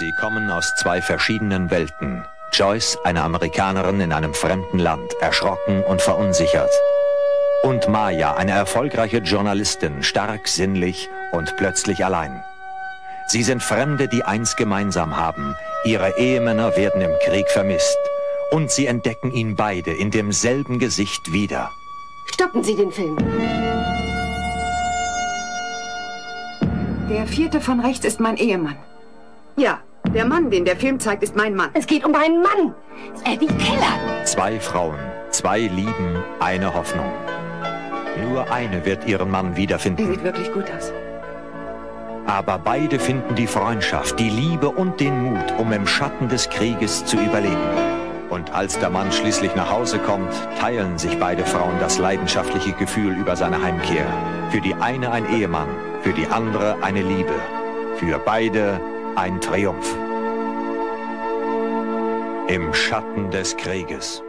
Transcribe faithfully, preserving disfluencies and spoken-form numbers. Sie kommen aus zwei verschiedenen Welten. Joyce, eine Amerikanerin in einem fremden Land, erschrocken und verunsichert. Und Maya, eine erfolgreiche Journalistin, stark, sinnlich und plötzlich allein. Sie sind Fremde, die eins gemeinsam haben. Ihre Ehemänner werden im Krieg vermisst. Und sie entdecken ihn beide in demselben Gesicht wieder. Stoppen Sie den Film. Der vierte von rechts ist mein Ehemann. Ja, der Mann, den der Film zeigt, ist mein Mann. Es geht um einen Mann. Eddie Keller. Zwei Frauen, zwei Lieben, eine Hoffnung. Nur eine wird ihren Mann wiederfinden. Der sieht wirklich gut aus. Aber beide finden die Freundschaft, die Liebe und den Mut, um im Schatten des Krieges zu überleben. Und als der Mann schließlich nach Hause kommt, teilen sich beide Frauen das leidenschaftliche Gefühl über seine Heimkehr. Für die eine ein Ehemann, für die andere eine Liebe. Für beide ein Triumph. Im Schatten des Krieges.